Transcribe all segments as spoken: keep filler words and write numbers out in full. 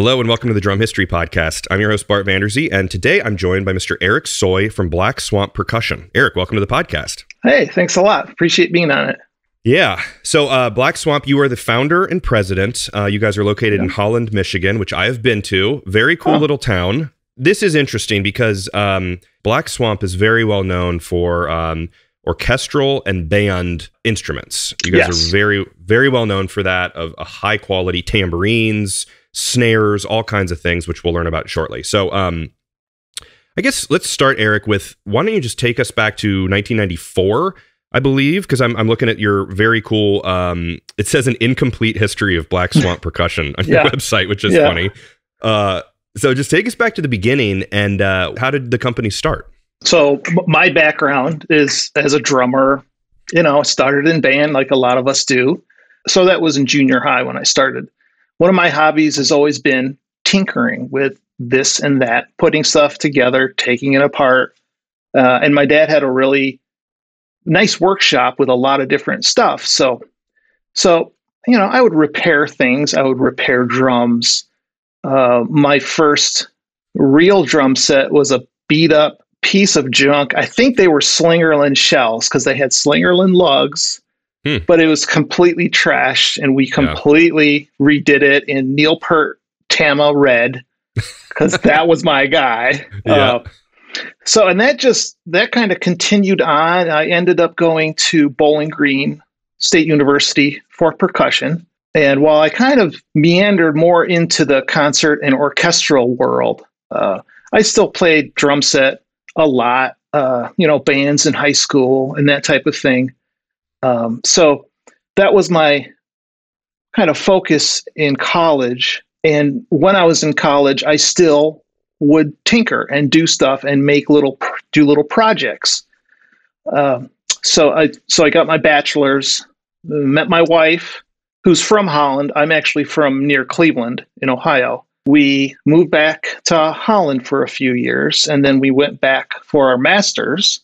Hello and welcome to the Drum History Podcast. I'm your host, Bart Vanderzee, and today I'm joined by Mister Eric Sooy from Black Swamp Percussion. Eric, welcome to the podcast. Hey, thanks a lot. Appreciate being on it. Yeah. So uh, Black Swamp, you are the founder and president. Uh, you guys are located yeah. in Holland, Michigan, which I have been to. Very cool oh. little town. This is interesting because um, Black Swamp is very well known for um, orchestral and band instruments. You guys yes. are very, very well known for that, of a high quality tambourines, snares, all kinds of things, which we'll learn about shortly. So um, I guess let's start, Eric, with why don't you just take us back to nineteen ninety-four, I believe, because I'm, I'm looking at your very cool, um, it says an incomplete history of Black Swamp Percussion on yeah. your website, which is yeah. funny. Uh, so just take us back to the beginning, and uh, how did the company start? So my background is as a drummer, you know, started in band like a lot of us do. So that was in junior high when I started. One of my hobbies has always been tinkering with this and that, putting stuff together, taking it apart. Uh, and my dad had a really nice workshop with a lot of different stuff. So, so you know, I would repair things. I would repair drums. Uh, my first real drum set was a beat up piece of junk. I think they were Slingerland shells because they had Slingerland lugs. Hmm. But it was completely trashed, and we completely yeah. redid it in Neil Peart Tama red, because that was my guy. Yeah. Uh, so, and that just, that kind of continued on. I ended up going to Bowling Green State University for percussion. And while I kind of meandered more into the concert and orchestral world, uh, I still played drum set a lot, uh, you know, bands in high school and that type of thing. Um, so that was my kind of focus in college. And when I was in college, I still would tinker and do stuff and make little, do little projects. Um, so I, so I got my bachelor's, met my wife, who's from Holland. I'm actually from near Cleveland in Ohio. We moved back to Holland for a few years, and then we went back for our master's,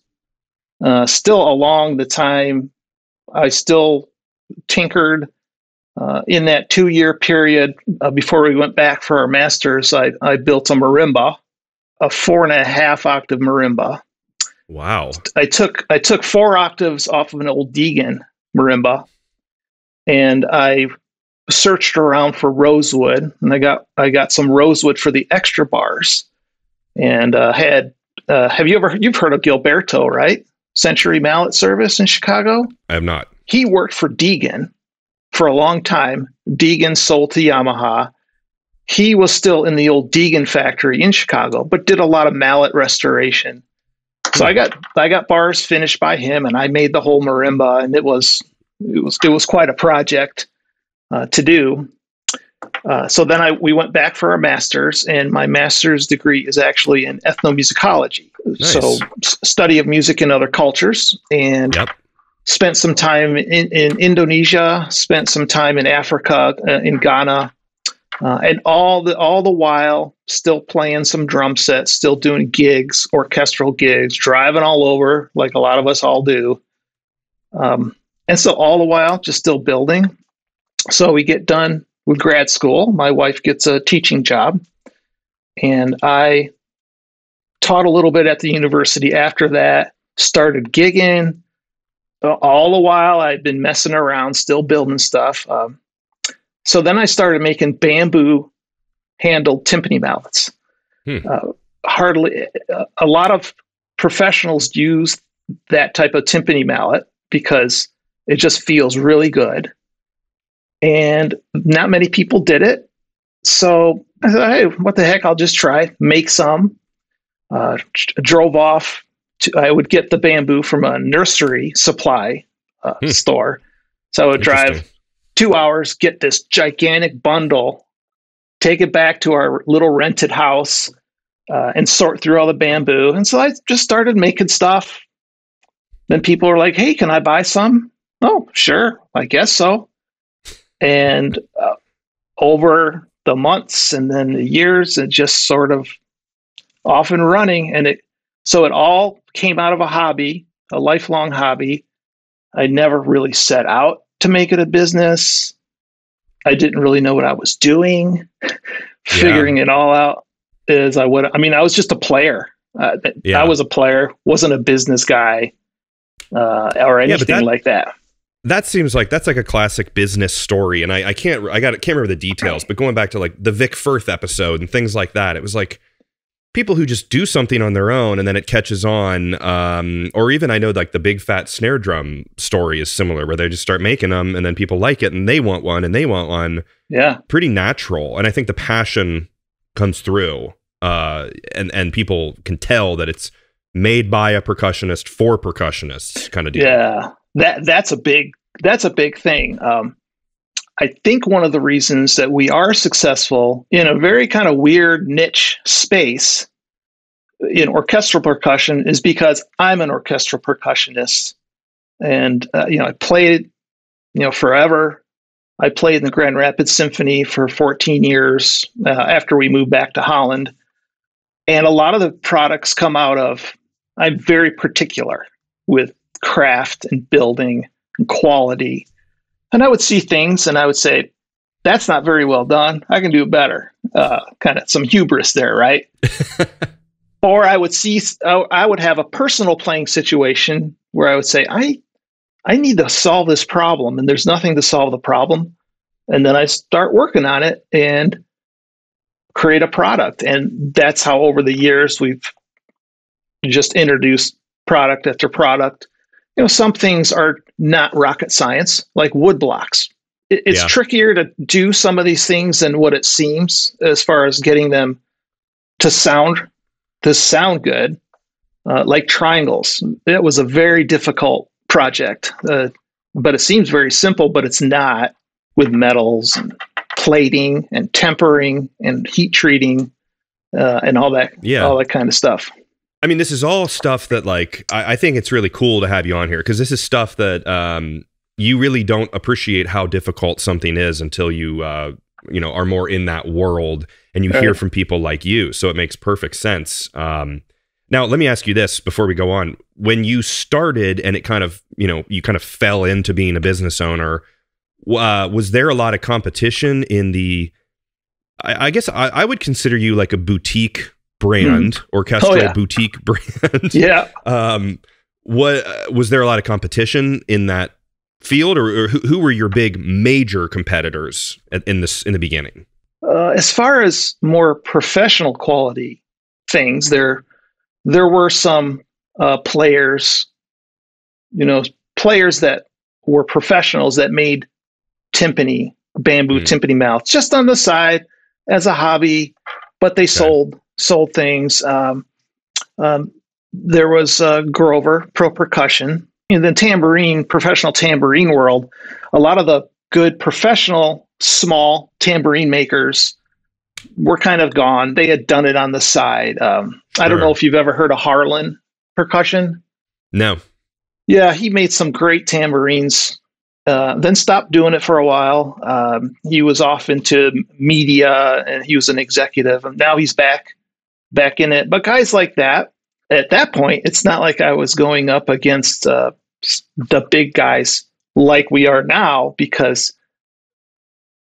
uh, still along the time. I still tinkered uh, in that two-year period uh, before we went back for our master's. I, I built a marimba, a four and a half octave marimba. Wow! I took I took four octaves off of an old Deegan marimba, and I searched around for rosewood, and I got I got some rosewood for the extra bars, and uh, had. Uh, have you ever you've heard of Gilberto, right? Century Mallet Service in Chicago? I have not. He worked for Deegan for a long time. Deegan sold to Yamaha. He was still in the old Deegan factory in Chicago, but did a lot of mallet restoration. So I got I got bars finished by him, and I made the whole marimba, and it was it was it was quite a project uh, to do. Uh, so then I we went back for our master's, and my master's degree is actually in ethnomusicology. Nice. So s- study of music in other cultures, and yep. spent some time in, in Indonesia, spent some time in Africa, uh, in Ghana, uh, and all the all the while still playing some drum sets, still doing gigs, orchestral gigs, driving all over like a lot of us all do. Um, and so all the while just still building. So we get done with grad school. My wife gets a teaching job, and I taught a little bit at the university after that, started gigging. All the while, I'd been messing around, still building stuff. Um, so then I started making bamboo-handled timpani mallets. Hmm. Uh, hardly a lot of professionals use that type of timpani mallet because it just feels really good. And not many people did it. So I said, hey, what the heck? I'll just try, make some. Uh, drove off. To, I would get the bamboo from a nursery supply uh, hmm. store. So I would drive two hours, get this gigantic bundle, take it back to our little rented house, uh, and sort through all the bamboo. And so I just started making stuff. Then people were like, hey, can I buy some? Oh, sure. I guess so. And uh, over the months and then the years, it just sort of off and running. And it so it all came out of a hobby, a lifelong hobby. I never really set out to make it a business. I didn't really know what I was doing. yeah. figuring it all out is I would. I mean, I was just a player. Uh, yeah. I was a player, wasn't a business guy uh, or anything yeah, that, like that. That seems like that's like a classic business story, and I, I can't. I got. I can't remember the details, but going back to like the Vic Firth episode and things like that, it was like people who just do something on their own and then it catches on. Um, or even I know like the Big Fat Snare Drum story is similar, where they just start making them and then people like it and they want one and they want one. Yeah. Pretty natural. And I think the passion comes through uh, and, and people can tell that it's made by a percussionist for percussionists kind of deal. Yeah, that that's a big, that's a big thing. Um, I think one of the reasons that we are successful in a very kind of weird niche space in orchestral percussion is because I'm an orchestral percussionist, and uh, you know I played, you know, forever. I played in the Grand Rapids Symphony for fourteen years uh, after we moved back to Holland, and a lot of the products come out of I'm very particular with craft and building and quality. And I would see things and I would say, that's not very well done. I can do it better. Uh, kind of some hubris there, right? Or I would see, I would have a personal playing situation where I would say, I, I need to solve this problem and there's nothing to solve the problem. And then I start working on it and create a product. And that's how over the years we've just introduced product after product. You know, some things are not rocket science, like wood blocks. It, it's yeah. trickier to do some of these things than what it seems, as far as getting them to sound to sound good, uh, like triangles. It was a very difficult project, uh, but it seems very simple, but it's not, with metals and plating and tempering and heat treating uh, and all that, yeah. all that kind of stuff. I mean, this is all stuff that, like, I, I think it's really cool to have you on here because this is stuff that um, you really don't appreciate how difficult something is until you, uh, you know, are more in that world and you hear from people like you. So it makes perfect sense. Um, now, let me ask you this before we go on. When you started and it kind of, you know, you kind of fell into being a business owner, uh, was there a lot of competition in the, I, I guess I, I would consider you like a boutique brand, mm. orchestral oh, yeah. boutique brand. Yeah. Um, what uh, was there a lot of competition in that field, or, or who, who were your big major competitors at, in this in the beginning? Uh, as far as more professional quality things, there there were some uh, players, you know, players that were professionals that made timpani, bamboo mm. timpani mouths just on the side as a hobby, but they okay. sold. sold things. Um, um, there was uh, Grover Pro Percussion. In the tambourine, professional tambourine world, a lot of the good professional small tambourine makers were kind of gone. They had done it on the side. Um, sure. I don't know if you've ever heard of Harlan Percussion. No. Yeah, he made some great tambourines, uh, then stopped doing it for a while. Um, he was off into media and he was an executive, and now he's back. back in it. But guys like that, at that point, it's not like I was going up against uh, the big guys like we are now, because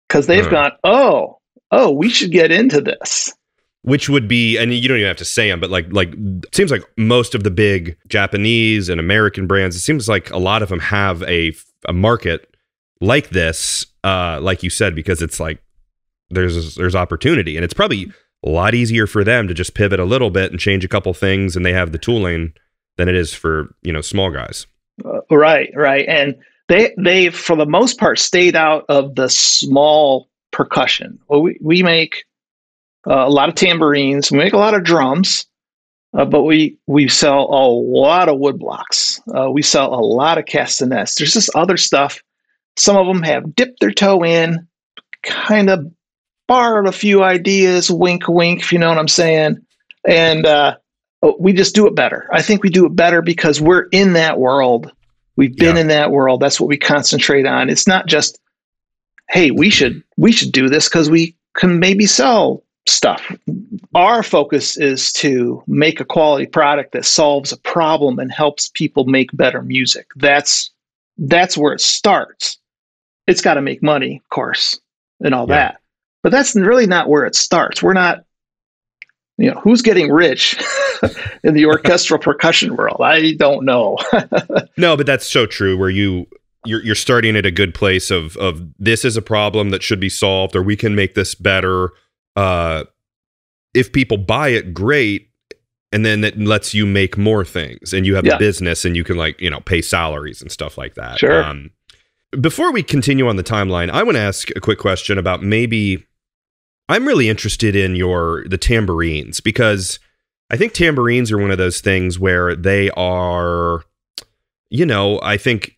because they've uh, gone, oh, oh, we should get into this. Which would be, and you don't even have to say them, but like, like it seems like most of the big Japanese and American brands, it seems like a lot of them have a, a market like this, uh, like you said, because it's like, there's there's opportunity. And it's probably a lot easier for them to just pivot a little bit and change a couple things, and they have the tooling, than it is for, you know, small guys. Uh, right, right. And they, they for the most part, stayed out of the small percussion. Well, we, we make uh, a lot of tambourines, we make a lot of drums, uh, but we, we sell a lot of wood blocks. Uh, we sell a lot of castanets. There's this other stuff. Some of them have dipped their toe in, kind of borrowed a few ideas, wink, wink, if you know what I'm saying. And uh, we just do it better. I think we do it better because we're in that world. We've been yeah. in that world. That's what we concentrate on. It's not just, hey, we should we should do this because we can maybe sell stuff. Our focus is to make a quality product that solves a problem and helps people make better music. That's, that's where it starts. It's got to make money, of course, and all yeah. that. But that's really not where it starts. We're not, you know, who's getting rich in the orchestral percussion world? I don't know. No, but that's so true, where you you're, you're starting at a good place of of this is a problem that should be solved, or we can make this better. Uh, if people buy it, great. And then it lets you make more things, and you have yeah. a business, and you can, like, you know, pay salaries and stuff like that. Sure. Um, before we continue on the timeline, I want to ask a quick question about maybe I'm really interested in your the tambourines, because I think tambourines are one of those things where they are, you know, I think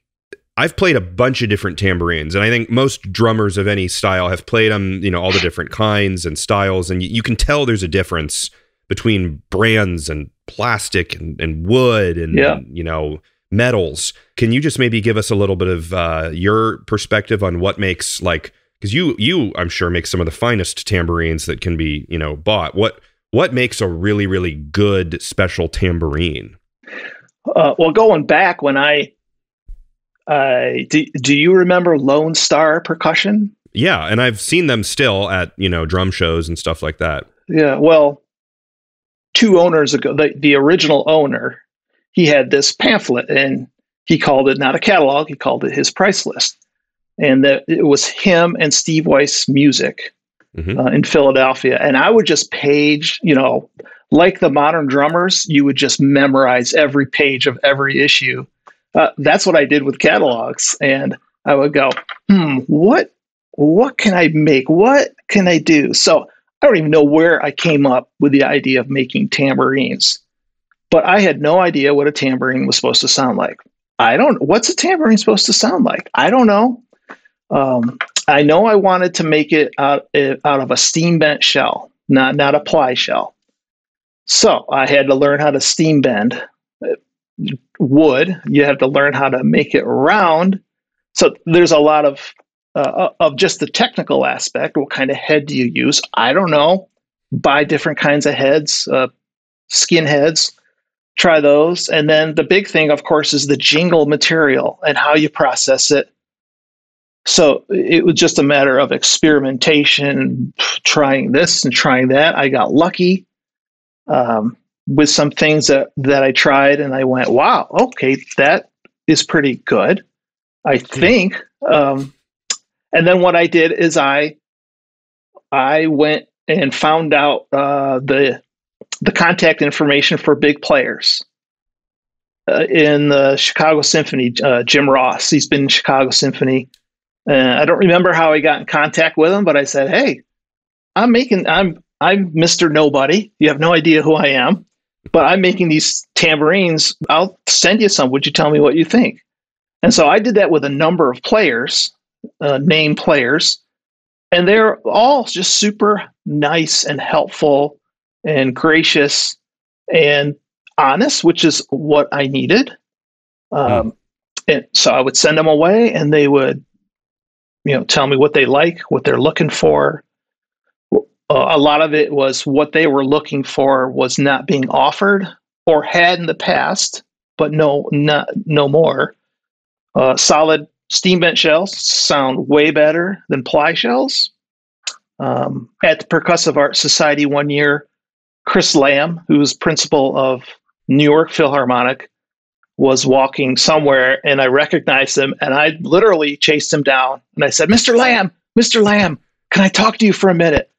I've played a bunch of different tambourines, and I think most drummers of any style have played them, you know, all the different kinds and styles, and you, you can tell there's a difference between brands and plastic and, and wood and, yeah. and, you know, metals. Can you just maybe give us a little bit of uh, your perspective on what makes, like, because you, you, I'm sure, make some of the finest tambourines that can be, you know, bought. What, what makes a really, really good special tambourine? Uh, well, going back when I, uh, do, do you remember Lone Star Percussion? Yeah. And I've seen them still at, you know, drum shows and stuff like that. Yeah. Well, two owners ago, the, the original owner, he had this pamphlet, and he called it not a catalog, he called it his price list. And that it was him and Steve Weiss Music mm-hmm. uh, in Philadelphia. And I would just page, you know, like the modern drummers, you would just memorize every page of every issue. Uh, that's what I did with catalogs. And I would go, hmm, what, what can I make? What can I do? So I don't even know where I came up with the idea of making tambourines, but I had no idea what a tambourine was supposed to sound like. I don't, what's a tambourine supposed to sound like? I don't know. Um, I know I wanted to make it out, out of a steam bent shell, not, not a ply shell. So I had to learn how to steam bend wood. You have to learn how to make it round. So there's a lot of Uh, of just the technical aspect. What kind of head do you use? I don't know. Buy different kinds of heads, uh, skin heads, try those. And then the big thing, of course, is the jingle material and how you process it. So it was just a matter of experimentation, trying this and trying that. I got lucky um, with some things that, that I tried, and I went, wow, okay, that is pretty good, I think. Um, And then what I did is I I went and found out uh, the the contact information for big players uh, in the Chicago Symphony. Uh, Jim Ross, he's been in Chicago Symphony. Uh, I don't remember how I got in contact with him, but I said, "Hey, I'm making I'm I'm Mister Nobody. You have no idea who I am, but I'm making these tambourines. I'll send you some. Would you tell me what you think?" And so I did that with a number of players. Uh, name players, and they're all just super nice and helpful and gracious and honest, which is what I needed. Um, and so I would send them away, and they would, you know, tell me what they like, what they're looking for. Uh, a lot of it was what they were looking for was not being offered or had in the past, but no, not, no more. Uh, solid steam bent shells sound way better than ply shells. Um, at the Percussive Arts Society one year, Chris Lamb, who was principal of New York Philharmonic, was walking somewhere, and I recognized him, and I literally chased him down, and I said, "Mister Lamb, Mister Lamb, can I talk to you for a minute?"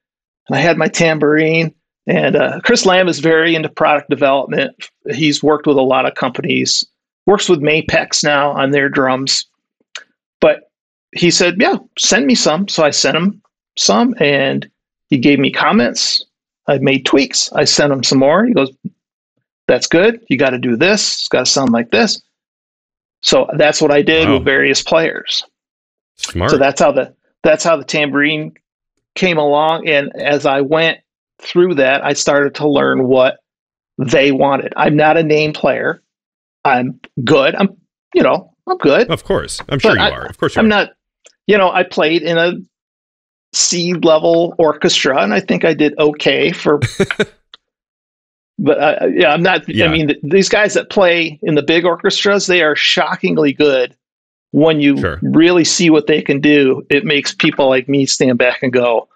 And I had my tambourine, and uh, Chris Lamb is very into product development. He's worked with a lot of companies, works with Mapex now on their drums. But he said, "Yeah, send me some." So I sent him some, and he gave me comments. I made tweaks. I sent him some more. He goes, "That's good. You got to do this. It's got to sound like this." So that's what I did wow. with various players. Smart. So that's how the that's how the tambourine came along. And as I went through that, I started to learn what they wanted. I'm not a name player. I'm good. I'm you know. I'm good. Of course. I'm sure you I, are. Of course you I'm are. not, you know, I played in a C level orchestra, and I think I did okay for, but uh, yeah, I'm not, yeah. I mean, th- these guys that play in the big orchestras, they are shockingly good. When you sure. really see what they can do, it makes people like me stand back and go,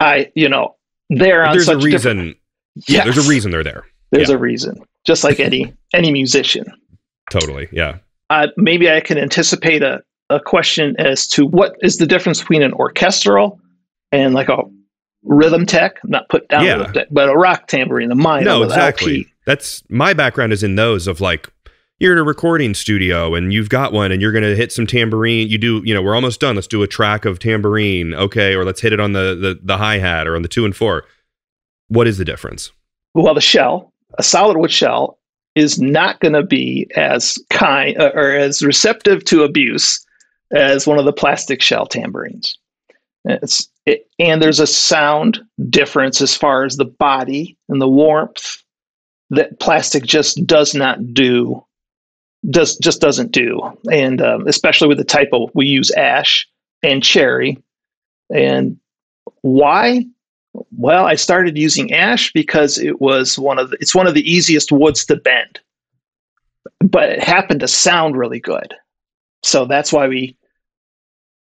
I, you know, they're on there's such a reason. Yes. Yeah, there's a reason they're there. There's yeah. a reason. Just like any any musician. Totally. Yeah. Uh, maybe I can anticipate a, a question as to what is the difference between an orchestral and like a Rhythm Tech, not put down, yeah. Rhythm Tech, but a rock tambourine, a minor. No, exactly. L P. That's my background is in those of like, you're in a recording studio and you've got one and you're going to hit some tambourine. You do, you know, we're almost done. Let's do a track of tambourine. Okay. Or let's hit it on the, the, the hi-hat or on the two and four. What is the difference? Well, the shell, a solid wood shell is not going to be as kind uh, or as receptive to abuse as one of the plastic shell tambourines. It's, it, and there's a sound difference as far as the body and the warmth that plastic just does not do. Does just doesn't do, and um, especially with the typo, we use ash and cherry. And why? Well, I started using ash because it was one of the, it's one of the easiest woods to bend, but it happened to sound really good. So that's why we,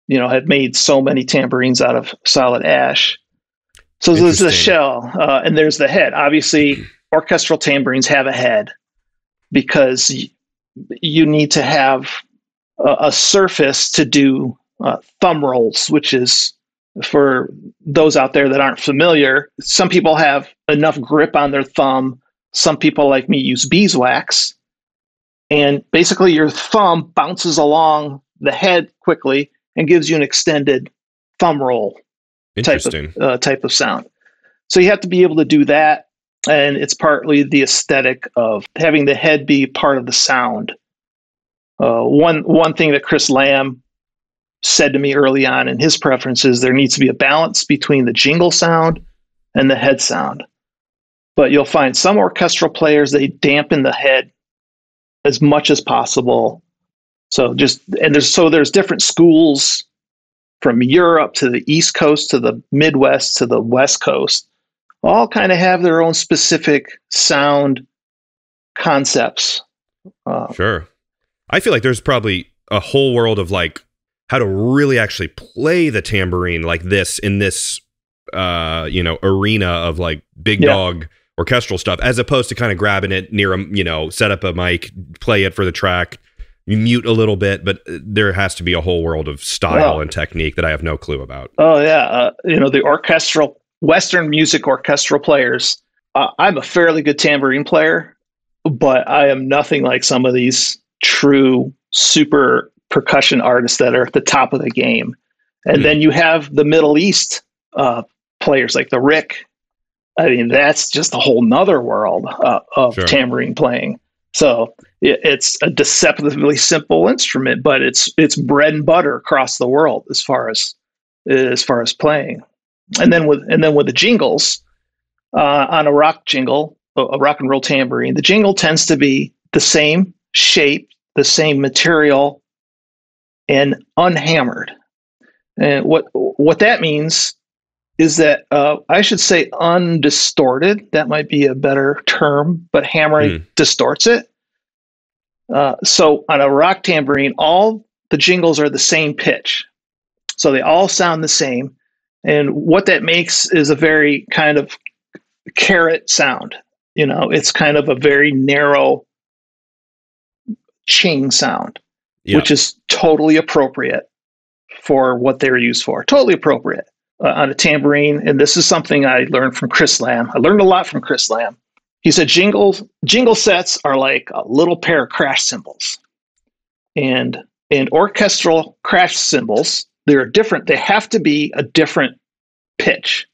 you know, have made so many tambourines out of solid ash. So there's the shell, uh, and there's the head. Obviously, orchestral tambourines have a head because you need to have a, a surface to do uh, thumb rolls, which is, for those out there that aren't familiar, some people have enough grip on their thumb. Some people like me use beeswax. And basically your thumb bounces along the head quickly and gives you an extended thumb roll type of, uh, type of sound. So you have to be able to do that. And it's partly the aesthetic of having the head be part of the sound. Uh, one one thing that Chris Lamb said to me early on in his preference is there needs to be a balance between the jingle sound and the head sound. But you'll find some orchestral players, they dampen the head as much as possible. So just and there's so there's different schools from Europe to the East Coast to the Midwest to the West Coast. All kind of have their own specific sound concepts. Uh, sure. I feel like there's probably a whole world of like how to really actually play the tambourine like this in this, uh, you know, arena of like big yeah. dog orchestral stuff, as opposed to kind of grabbing it near a, you know, set up a mic, play it for the track, you mute a little bit, but there has to be a whole world of style wow. and technique that I have no clue about. Oh yeah. Uh, you know, the orchestral Western music orchestral players. Uh, I'm a fairly good tambourine player, but I am nothing like some of these true super percussion artists that are at the top of the game. And mm. then you have the Middle East uh, players like the Rick. I mean, that's just a whole nother world uh, of sure. tambourine playing. So it, it's a deceptively simple instrument, but it's it's bread and butter across the world as far as as far as playing. And then with and then with the jingles, uh, on a rock jingle, a rock and roll tambourine, the jingle tends to be the same shape, the same material, and unhammered. And what what that means is that uh, I should say undistorted. That might be a better term, but hammering mm. distorts it. Uh, so on a rock tambourine, all the jingles are the same pitch, so they all sound the same. And what that makes is a very kind of carrot sound. You know, it's kind of a very narrow ching sound, yeah. which is totally appropriate for what they're used for. Totally appropriate uh, on a tambourine. And this is something I learned from Chris Lamb. I learned a lot from Chris Lamb. He said jingles, jingle sets are like a little pair of crash cymbals. And in orchestral crash cymbals, they're different. They have to be a different pitch.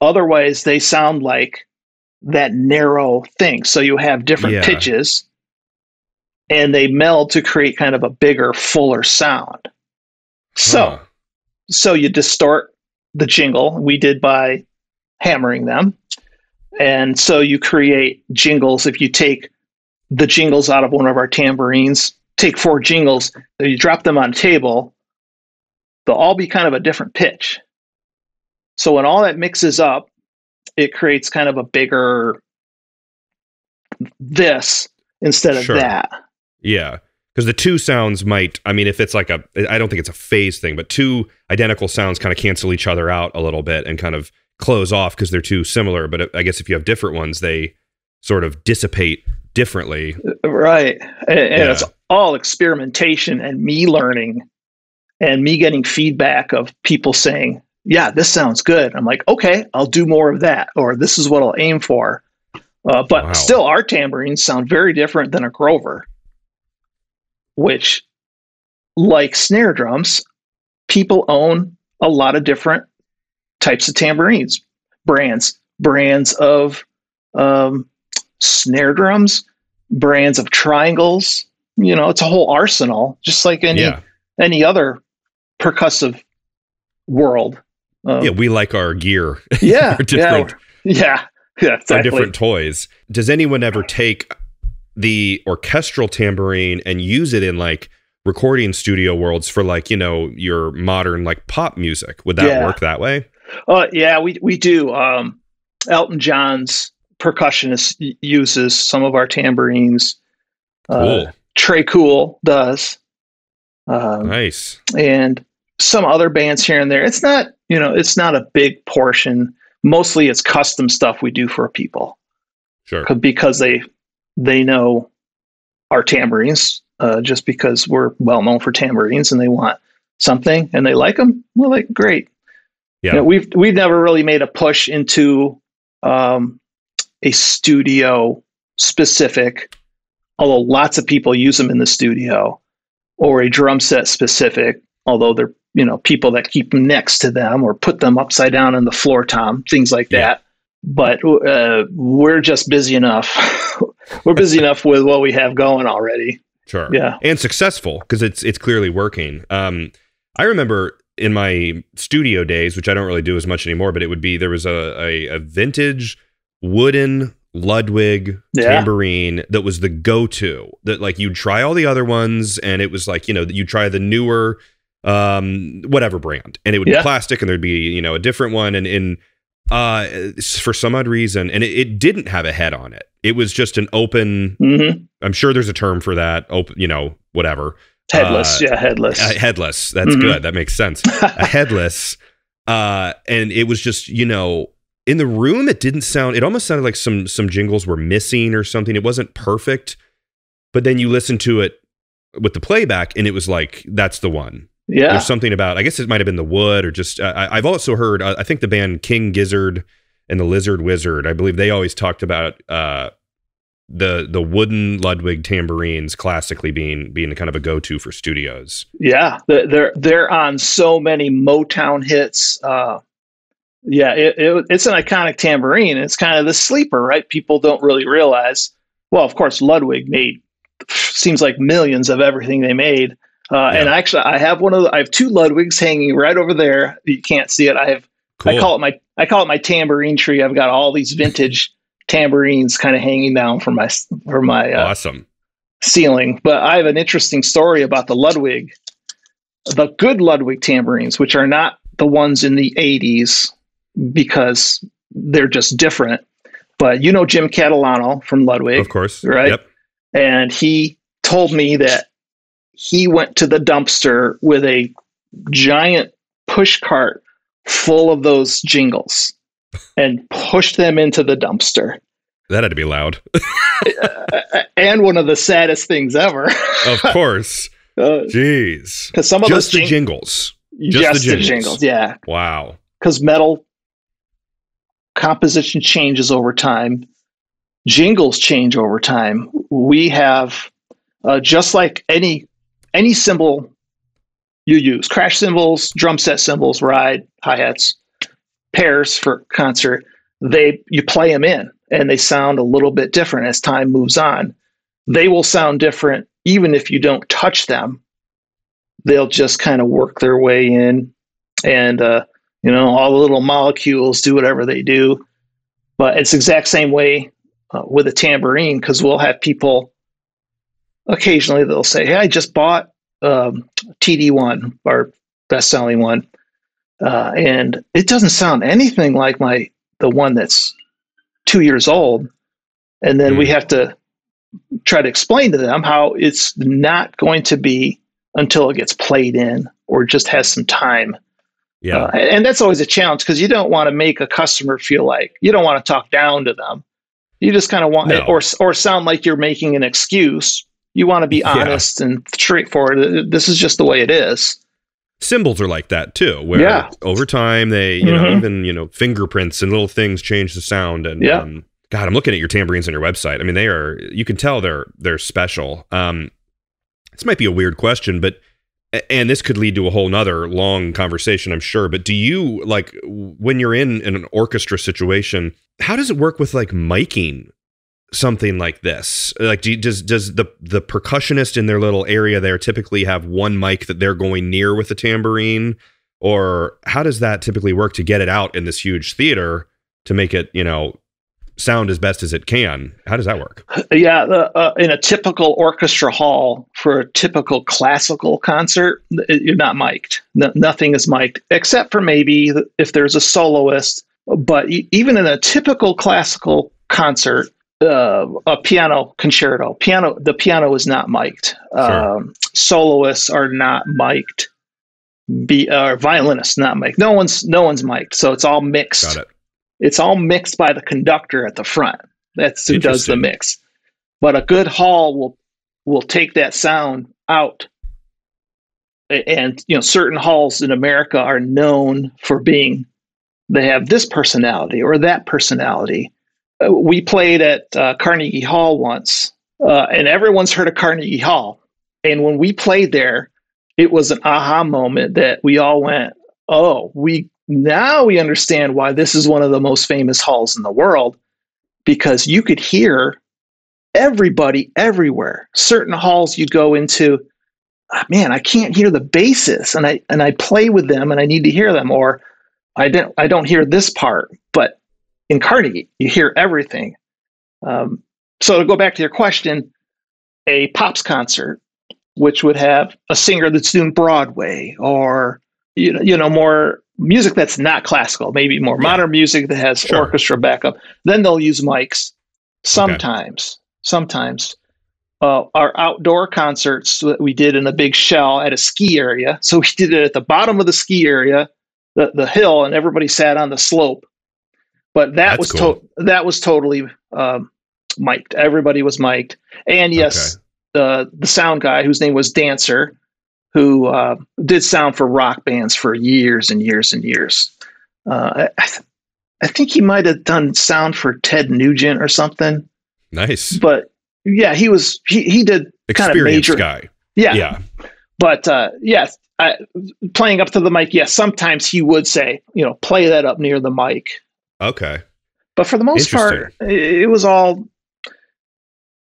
Otherwise, they sound like that narrow thing. So you have different yeah. pitches, and they meld to create kind of a bigger, fuller sound. So, huh. so you distort the jingle. We did by hammering them. And so you create jingles. If you take the jingles out of one of our tambourines, take four jingles, you drop them on a table, they'll all be kind of a different pitch. So when all that mixes up, it creates kind of a bigger this instead of sure. that. Yeah. because the two sounds might, I mean, if it's like a, I don't think it's a phase thing, but two identical sounds kind of cancel each other out a little bit and kind of close off because they're too similar. But I guess if you have different ones, they sort of dissipate differently. Right. And, and yeah. It's all experimentation and me learning and me getting feedback of people saying, yeah, this sounds good. I'm like, okay, I'll do more of that, or this is what I'll aim for. Uh, but wow. Still, our tambourines sound very different than a Grover, which, like snare drums, people own a lot of different types of tambourines, brands, brands of um, snare drums, brands of triangles. You know, it's a whole arsenal, just like any yeah. any other percussive world. Um, yeah, we like our gear. Yeah, different. Yeah. yeah. Yeah, exactly. Or different toys. Does anyone ever take the orchestral tambourine and use it in like recording studio worlds for like, you know, your modern like pop music? Would that yeah. work that way? Uh, yeah, we we do. Um, Elton John's percussionist uses some of our tambourines. Uh, cool. Trey Cool does. Um, nice. And some other bands here and there. It's not, you know, it's not a big portion. Mostly it's custom stuff we do for people. Sure. Because they they know our tambourines, uh, just because we're well known for tambourines and they want something and they like them. Well, like, great. Yeah. You know, we've we've never really made a push into um, a studio specific, although lots of people use them in the studio, or a drum set specific, although they're, you know, people that keep them next to them or put them upside down on the floor tom, things like that. Yeah. But uh, we're just busy enough. We're busy enough with what we have going already. Sure. Yeah. And successful, because it's it's clearly working. Um, I remember in my studio days, which I don't really do as much anymore, but it would be, there was a, a, a vintage wooden Ludwig yeah. tambourine that was the go-to. That, like, you'd try all the other ones and it was like, you know, you try the newer um whatever brand and it would yeah. be plastic and there'd be, you know, a different one, and in uh for some odd reason, and it, it didn't have a head on it. It was just an open mm-hmm. I'm sure there's a term for that, open, you know, whatever, headless. Uh, yeah headless a headless that's mm-hmm. good, that makes sense. A headless uh and it was just, you know, in the room it didn't sound, it almost sounded like some some jingles were missing or something. It wasn't perfect, but then you listen to it with the playback and it was like, that's the one. Yeah. There's something about, I guess it might have been the wood, or just, uh, I, I've also heard, uh, I think the band King Gizzard and the Lizard Wizard, I believe they always talked about uh, the the wooden Ludwig tambourines classically being being kind of a go-to for studios. Yeah, they're, they're on so many Motown hits. Uh, yeah, it, it, it's an iconic tambourine. It's kind of the sleeper, right? People don't really realize, well, of course, Ludwig made, seems like millions of everything they made. Uh, yeah. And actually, I have one of the, I have two Ludwigs hanging right over there. You can't see it. I have cool. I call it my I call it my tambourine tree. I've got all these vintage tambourines kind of hanging down from my from my uh, awesome ceiling. But I have an interesting story about the Ludwig, the good Ludwig tambourines, which are not the ones in the eighties because they're just different. But you know Jim Catalano from Ludwig, of course, right? Yep. And he told me that he went to the dumpster with a giant push cart full of those jingles and pushed them into the dumpster. That had to be loud. uh, and one of the saddest things ever. Of course. Uh, Jeez. Because some of just those jing- the jingles. Just, just the jingles. jingles. Yeah. Wow. Because metal composition changes over time. Jingles change over time. We have, uh, just like any, Any cymbal you use, crash cymbals, drum set cymbals, ride, hi-hats, pairs for concert, they you play them in and they sound a little bit different as time moves on. They will sound different even if you don't touch them. They'll just kind of work their way in, and uh, you know, all the little molecules do whatever they do. But it's the exact same way uh, with a tambourine, because we'll have people occasionally they'll say, hey, I just bought um, T D one, our best-selling one, uh, and it doesn't sound anything like my the one that's two years old. And then mm. we have to try to explain to them how it's not going to be until it gets played in or just has some time. Yeah. Uh, and that's always a challenge because you don't want to make a customer feel like, you don't want to talk down to them. You just kind of want, no. or or sound like you're making an excuse. You want to be honest yeah. and straightforward. This is just the way it is. Symbols are like that too, where yeah. over time they, you mm-hmm. know, even, you know, fingerprints and little things change the sound. And yeah. um, God, I'm looking at your tambourines on your website. I mean, they are, you can tell they're, they're special. Um, this might be a weird question, but, and this could lead to a whole nother long conversation, I'm sure. But do you, like, when you're in, in an orchestra situation, how does it work with like miking something like this? Like, do you, does does the the percussionist in their little area there typically have one mic that they're going near with the tambourine, or how does that typically work to get it out in this huge theater to make it, you know, sound as best as it can? How does that work? Yeah, uh, in a typical orchestra hall for a typical classical concert, you're not mic'd. No, nothing is mic'd except for maybe if there's a soloist. But even in a typical classical concert, uh, a piano concerto, piano the piano is not mic'd. Sure. Um, soloists are not mic'd. Be uh, violinists not mic'd. No one's no one's mic'd. So it's all mixed. Got it. It's all mixed by the conductor at the front. That's who does the mix. But a good hall will will take that sound out. And, you know, certain halls in America are known for being, they have this personality or that personality. Uh, we played at uh, Carnegie Hall once, uh, and everyone's heard of Carnegie Hall. And when we played there, it was an aha moment that we all went, oh, we now we understand why this is one of the most famous halls in the world, because you could hear everybody everywhere. Certain halls you'd go into, oh, man, I can't hear the basses, and I and I play with them, and I need to hear them, or I don't I don't hear this part. But in Carnegie, you hear everything. Um, so to go back to your question, a pops concert, which would have a singer that's doing Broadway, or you know, you know more. Music that's not classical, maybe more yeah. modern music that has sure. orchestra backup. Then they'll use mics sometimes, okay. sometimes. Uh, our outdoor concerts that we did in a big shell at a ski area. So we did it at the bottom of the ski area, the, the hill, and everybody sat on the slope. But that, was, cool. to- that was totally um, mic'd. Everybody was mic'd. And yes, okay. uh, the sound guy, whose name was Dancer, who uh, did sound for rock bands for years and years and years. Uh, I, th- I think he might have done sound for Ted Nugent or something. Nice. But yeah, he was he he did kind of major guy. Yeah, yeah. But uh, yes, I, playing up to the mic. Yes, yeah, sometimes he would say, you know, play that up near the mic. Okay. But for the most part, it, it was all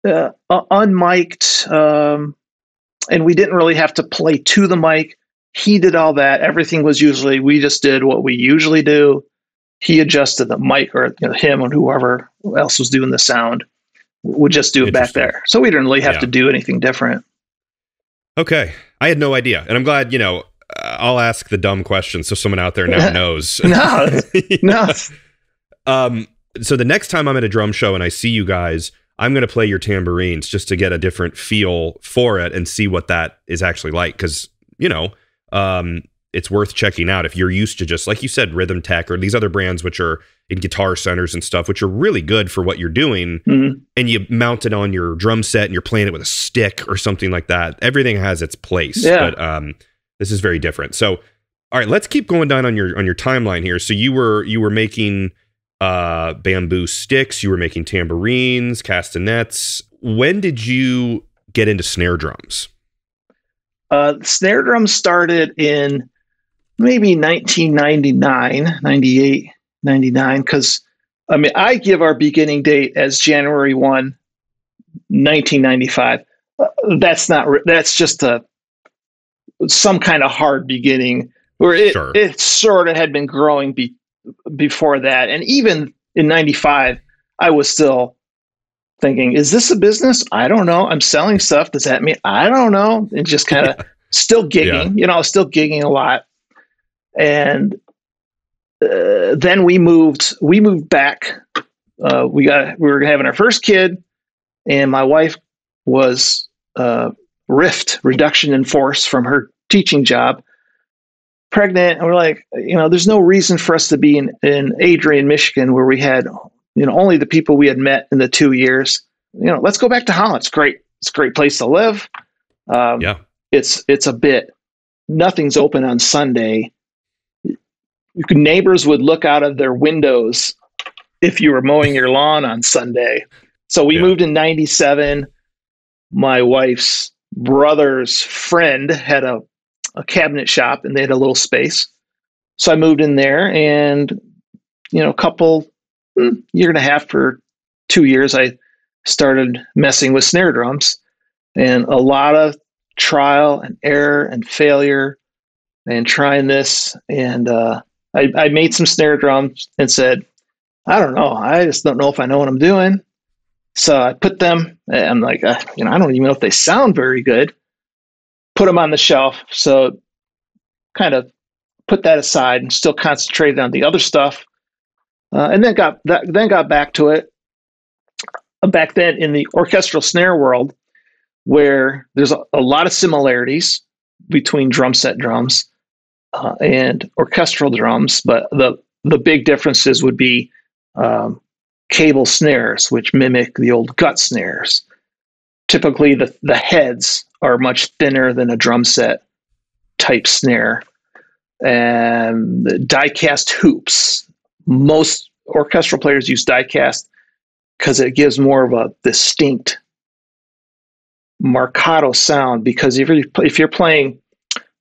uh, unmiked. Um, And we didn't really have to play to the mic. He did all that. Everything was usually, we just did what we usually do. He adjusted the mic, or you know, him and whoever else was doing the sound would just do it back there. So we didn't really have yeah. to do anything different. Okay. I had no idea. And I'm glad, you know, I'll ask the dumb question so someone out there now knows. no, yeah. no. Um, so the next time I'm at a drum show and I see you guys, I'm going to play your tambourines just to get a different feel for it and see what that is actually like. Because, you know, um, it's worth checking out if you're used to just, like you said, Rhythm Tech or these other brands, which are in guitar centers and stuff, which are really good for what you're doing. Mm-hmm. And you mount it on your drum set and you're playing it with a stick or something like that. Everything has its place. Yeah. But um, this is very different. So, all right, let's keep going down on your on your timeline here. So you were you were making... Uh, bamboo sticks, you were making tambourines, castanets. When did you get into snare drums? Uh, snare drums started in maybe nineteen ninety-nine, ninety-eight, ninety-nine, because I mean, I give our beginning date as January first, nineteen ninety-five. Uh, that's not, re- that's just a, some kind of hard beginning where it, sure. it sort of had been growing be- before that. And even in ninety-five, I was still thinking, is this a business? I don't know. I'm selling stuff. Does that mean, I don't know. And just kind of still gigging, yeah. you know, I was still gigging a lot. And uh, then we moved, we moved back. Uh, we got, we were having our first kid, and my wife was uh, rift, reduction in force from her teaching job, pregnant. And we're like, you know, there's no reason for us to be in, in Adrian, Michigan, where we had, you know, only the people we had met in the two years. You know, let's go back to Holland. It's great. It's a great place to live. Um, yeah. It's, it's a bit, nothing's open on Sunday. You could, neighbors would look out of their windows if you were mowing your lawn on Sunday. So we yeah. moved in ninety-seven. My wife's brother's friend had a, a cabinet shop and they had a little space. So I moved in there, and, you know, a couple year and a half or two years, I started messing with snare drums, and a lot of trial and error and failure and trying this. And uh, I, I made some snare drums and said, I don't know. I just don't know if I know what I'm doing. So I put them, and I'm like, uh, you know, I don't even know if they sound very good. Put them on the shelf. So kind of put that aside and still concentrated on the other stuff. Uh, and then got that, then got back to it. Back then in the orchestral snare world, where there's a, a lot of similarities between drum set drums uh, and orchestral drums, but the the big differences would be um, cable snares, which mimic the old gut snares. Typically, the the heads are much thinner than a drum set type snare, and the die-cast hoops. Most orchestral players use die-cast because it gives more of a distinct marcato sound. Because if you're, if you're playing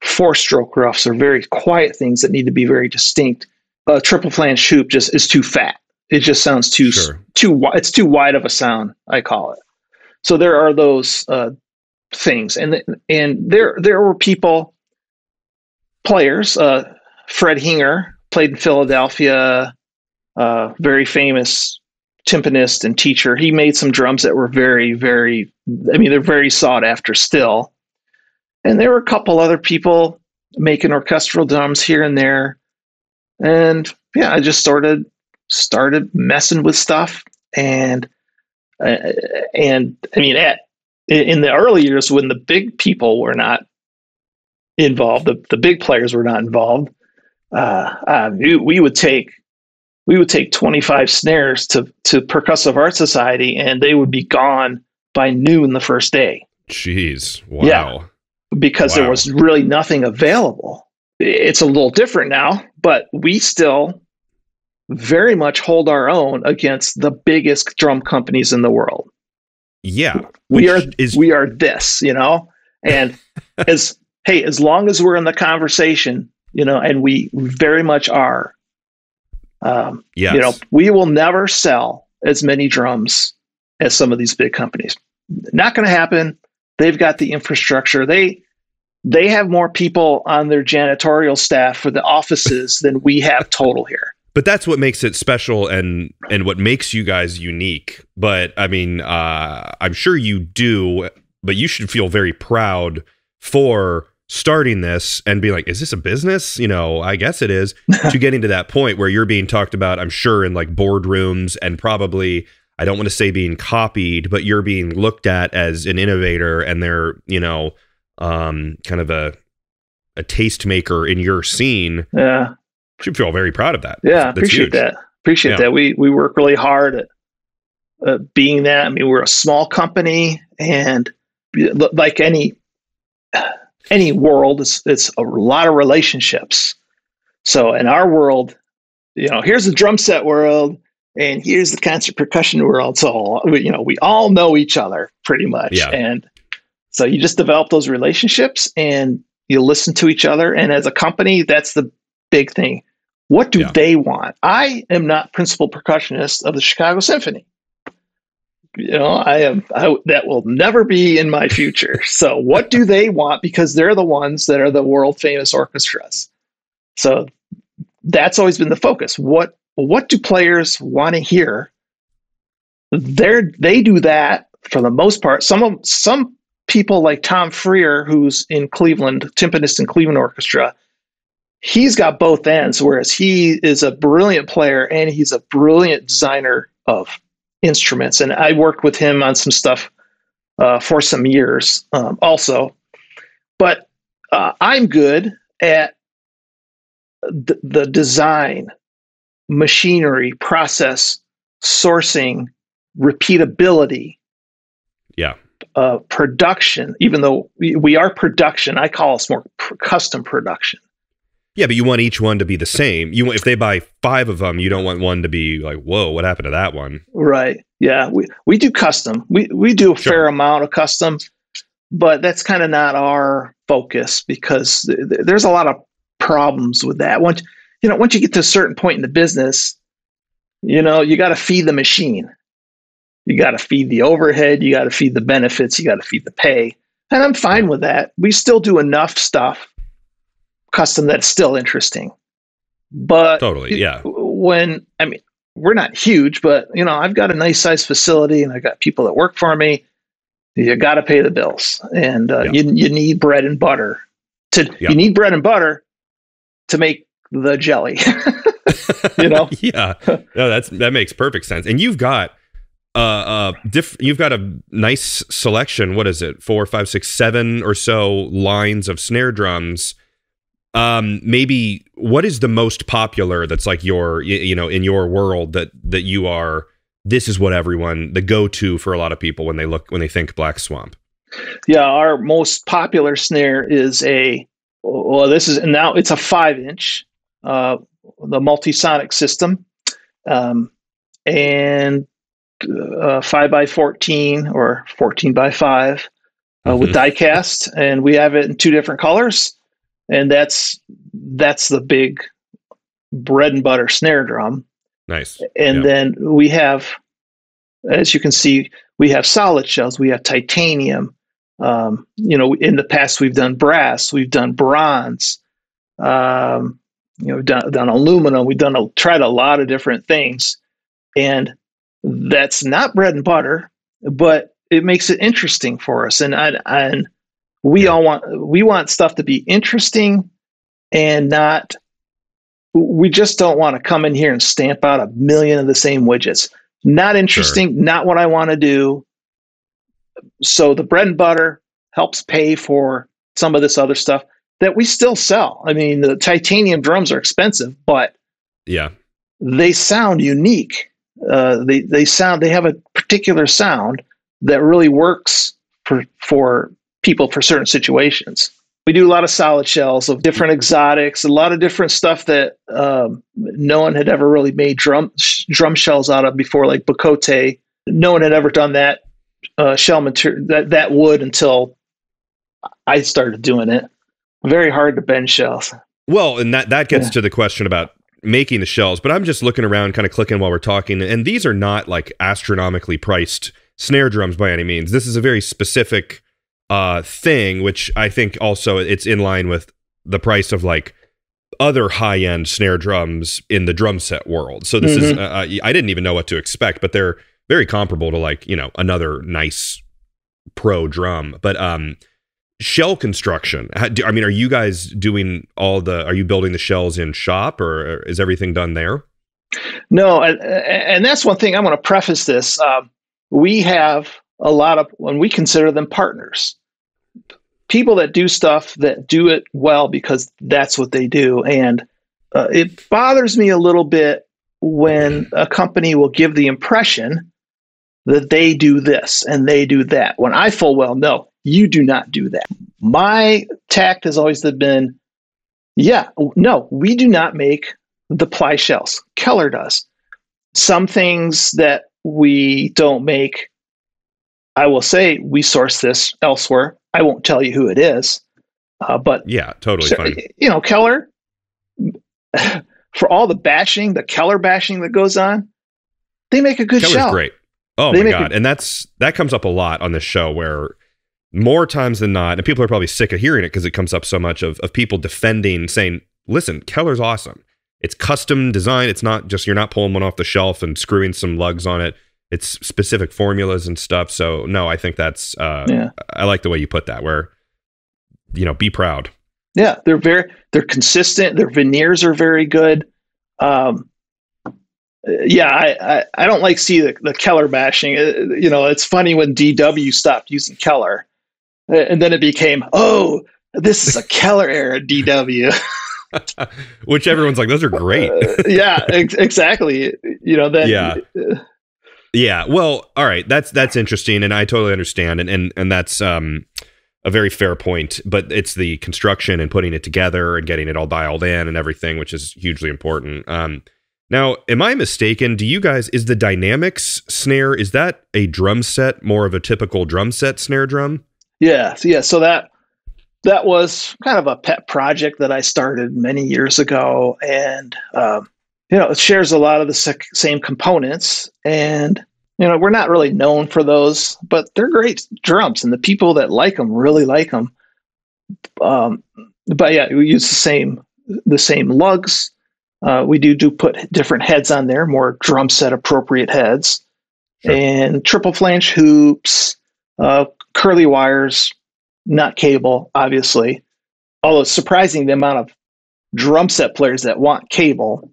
four-stroke ruffs or very quiet things that need to be very distinct, a triple flange hoop just is too fat. It just sounds too sure. too it's too wide of a sound, I call it. So there are those uh, things, and th- and there there were people, players. Uh, Fred Hinger played in Philadelphia, uh, very famous timpanist and teacher. He made some drums that were very, very, I mean, they're very sought after still. And there were a couple other people making orchestral drums here and there. And yeah, I just sort of started messing with stuff. And, uh, and I mean, at, in the early years when the big people were not involved, the, the big players were not involved, uh, uh, we, we would take We would take twenty-five snares to, to Percussive Arts Society, and they would be gone by noon the first day. Jeez. Wow. Yeah, because wow. there was really nothing available. It's a little different now, but we still very much hold our own against the biggest drum companies in the world. Yeah. We are is- we are this, you know? And as hey, as long as we're in the conversation, you know, and we very much are. Um, yes. You know, we will never sell as many drums as some of these big companies. Not going to happen. They've got the infrastructure. They they have more people on their janitorial staff for the offices than we have total here. But that's what makes it special and and what makes you guys unique. But I mean, uh, I'm sure you do. But you should feel very proud for starting this and be like, is this a business? You know, I guess it is, to getting to that point where you're being talked about, I'm sure, in like boardrooms, and probably, I don't want to say being copied, but you're being looked at as an innovator, and they're, you know, um, kind of a, a tastemaker in your scene. Yeah. You should feel very proud of that. Yeah. That's, that's appreciate huge. that. Appreciate yeah. that. We, we work really hard at uh, being that. I mean, we're a small company, and like any, any world, it's it's a lot of relationships. So in our world, you know, here's the drum set world, and here's the concert percussion world. So, you know, we all know each other pretty much. Yeah. And so you just develop those relationships, and you listen to each other. And as a company, that's the big thing. What do yeah. they want? I am not principal percussionist of the Chicago Symphony. You know, I am. I, that will never be in my future. So, what do they want? Because they're the ones that are the world famous orchestras. So, that's always been the focus. What What do players want to hear? They they do that for the most part. Some of some people like Tom Freer, who's in Cleveland, timpanist in Cleveland Orchestra. He's got both ends. Whereas he is a brilliant player, and he's a brilliant designer of instruments, and I worked with him on some stuff uh, for some years um, also. But uh, I'm good at th- the design, machinery, process, sourcing, repeatability. Yeah. Uh, production, even though we, we are production, I call us more pr- custom production. Yeah, but you want each one to be the same. You if they buy five of them, you don't want one to be like, whoa, what happened to that one? Right. Yeah, we we do custom. We we do a sure. fair amount of custom, but that's kind of not our focus because th- th- there's a lot of problems with that. Once you know, once you get to a certain point in the business, you know, you got to feed the machine. You got to feed the overhead. You got to feed the benefits. You got to feed the pay. And I'm fine with that. We still do enough stuff custom that's still interesting. But totally, yeah. When, I mean, we're not huge, but, you know, I've got a nice size facility and I got people that work for me. You got to pay the bills. And uh, yeah. you you need bread and butter. To yeah. You need bread and butter to make the jelly. You know? Yeah. No, that's that makes perfect sense. And you've got... Uh, uh, diff- you've got a nice selection. What is it? Four, five, six, seven or so lines of snare drums. Um, maybe what is the most popular? That's like your, you know, in your world that that you are. This is what everyone the go to for a lot of people when they look when they think Black Swamp. Yeah, our most popular snare is a. Well, this is now it's a five inch, uh, the multisonic system, um, and. Uh, five by fourteen or fourteen by five uh, mm-hmm. with diecast, and we have it in two different colors, and that's that's the big bread and butter snare drum. Nice. And yep. then we have, as you can see, we have solid shells, we have titanium. Um, you know, in the past we've done brass, we've done bronze, um, you know, we've done, done aluminum, we've done a, tried a lot of different things, and that's not bread and butter, but it makes it interesting for us. And I, and we yeah. all want, we want stuff to be interesting and not, we just don't want to come in here and stamp out a million of the same widgets. Not interesting, sure. not what I want to do. So the bread and butter helps pay for some of this other stuff that we still sell. I mean, the titanium drums are expensive, but yeah, they sound unique. Uh, they, they sound, they have a particular sound that really works for, for people for certain situations. We do a lot of solid shells of different exotics, a lot of different stuff that um, no one had ever really made drum sh- drum shells out of before, like Bocote. No one had ever done that uh, shell material, that, that wood until I started doing it. Very hard to bend shells. Well, and that, that gets yeah. to the question about making the shells, but I'm just looking around, kind of clicking while we're talking, and these are not like astronomically priced snare drums by any means. This is a very specific uh thing, which I think also it's in line with the price of like other high-end snare drums in the drum set world. So this mm-hmm. is uh, I didn't even know what to expect, but they're very comparable to like, you know, another nice pro drum. But um shell construction, How, do, I mean, are you guys doing all the, are you building the shells in shop, or is everything done there? No. And, and that's one thing I want to preface this. Um, we have a lot of, when we consider them partners, people that do stuff that do it well, because that's what they do. And uh, it bothers me a little bit when a company will give the impression that they do this and they do that, when I full well know you do not do that. My tact has always been, yeah, no, we do not make the ply shells. Keller does. Some things that we don't make, I will say we source this elsewhere. I won't tell you who it is, uh, but yeah, totally so, fine. You know, Keller, for all the bashing, the Keller bashing that goes on, they make a good Keller's shell. Great. Oh they my god, a- and that's that comes up a lot on this show, where more times than not, and people are probably sick of hearing it because it comes up so much, of, of people defending, saying, listen, Keller's awesome. It's custom design. It's not just, you're not pulling one off the shelf and screwing some lugs on it. It's specific formulas and stuff. So no, I think that's, uh, yeah. I like the way you put that, where, you know, be proud. Yeah, they're very, they're consistent. Their veneers are very good. Um, yeah, I, I, I don't like see the, the Keller bashing. It, you know, it's funny when D W stopped using Keller, and then it became, oh, this is a Keller era D W. Which everyone's like, those are great. uh, yeah, ex exactly. You know, then yeah. Uh, yeah. Well, all right. That's, that's interesting. And I totally understand. And, and, and that's, um, a very fair point, but it's the construction and putting it together and getting it all dialed in and everything, which is hugely important. Um, now, am I mistaken? Do you guys, is the dynamics snare, is that a drum set, more of a typical drum set snare drum? Yeah. Yeah. So that, that was kind of a pet project that I started many years ago. And, um, you know, it shares a lot of the same components, and, you know, we're not really known for those, but they're great drums, and the people that like them really like them. Um, but yeah, we use the same, the same lugs. Uh, we do, do put different heads on there, more drum set appropriate heads, sure. And triple flange hoops, uh, curly wires, not cable, obviously. Although it's surprising the amount of drum set players that want cable.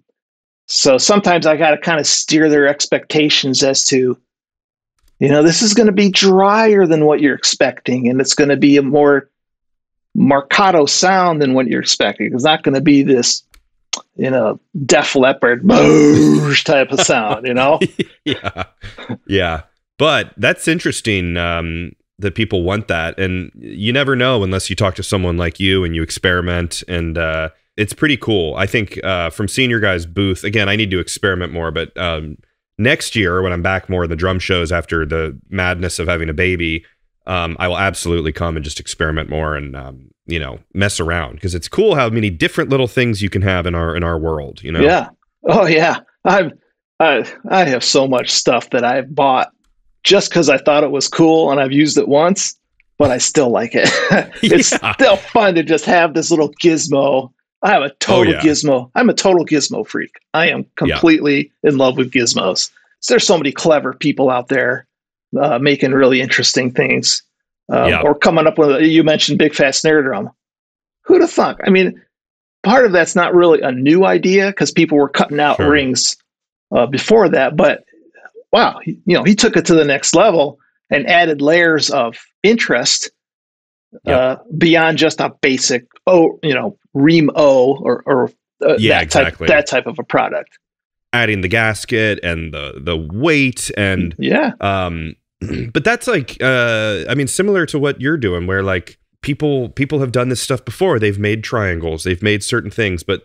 So sometimes I got to kind of steer their expectations as to, you know, this is going to be drier than what you're expecting, and it's going to be a more marcato sound than what you're expecting. It's not going to be this, you know, Def Leppard type of sound, you know? Yeah. Yeah. But that's interesting um, that people want that. And you never know unless you talk to someone like you and you experiment, and, uh, it's pretty cool. I think uh, from seeing your guys' booth, again, I need to experiment more, but um, next year when I'm back more in the drum shows after the madness of having a baby, um, I will absolutely come and just experiment more and, um, you know, mess around, because it's cool how many different little things you can have in our in our world, you know? Yeah. Oh, yeah. I've, I, I have so much stuff that I've bought just because I thought it was cool and I've used it once, but I still like it. It's yeah. still fun to just have this little gizmo. I have a total oh, yeah. gizmo. I'm a total gizmo freak. I am completely yeah. in love with gizmos. So there's so many clever people out there uh, making really interesting things um, yeah. or coming up with, you mentioned Big Fat Snare Drum. Who'd have thunk? I mean, part of that's not really a new idea because people were cutting out sure. rings uh, before that, but wow, he, you know, he took it to the next level and added layers of interest yeah. uh, beyond just a basic, oh, you know, Ream O or, or uh, yeah, that, exactly. type, that type of a product. Adding the gasket and the the weight and yeah. Um, but that's like uh, I mean, similar to what you're doing, where like people people have done this stuff before. They've made triangles, they've made certain things, but